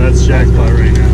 That's jackpot right now.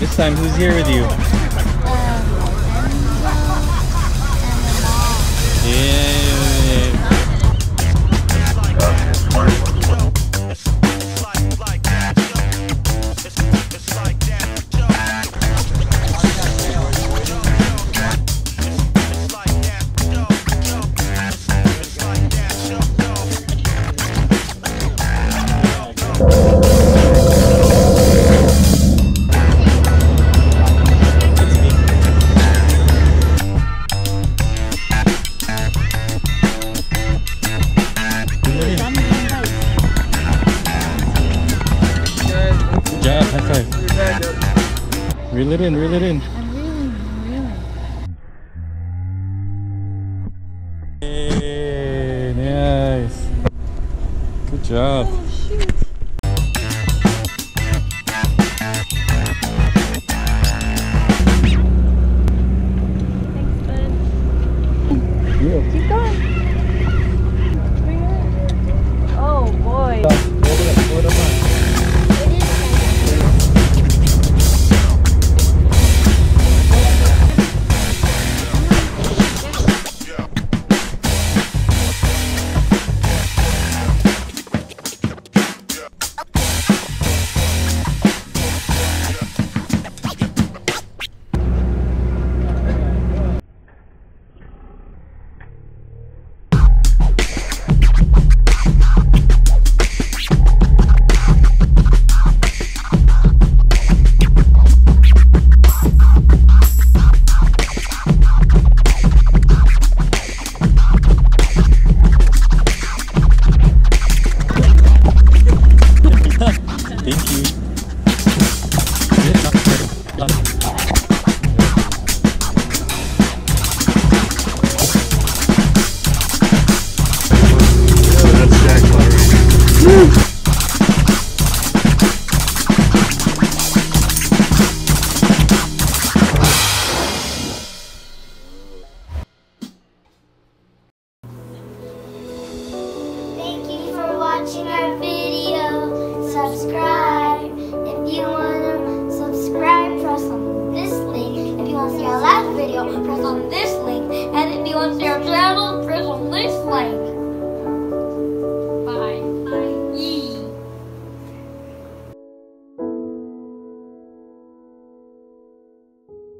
This time, who's here with you? Reel it in, reel it in. I'm reeling, I'm reeling. Hey, nice. Good job. Oh, shoot. Thanks, bud. Yeah. Keep going. Bring it up. Oh, boy. Hold it up. Watching our video, subscribe. If you want to subscribe, press on this link. If you want to see our last video, press on this link. And if you want to see our channel, press on this link.